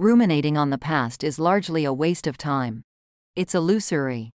Ruminating on the past is largely a waste of time. It's illusory.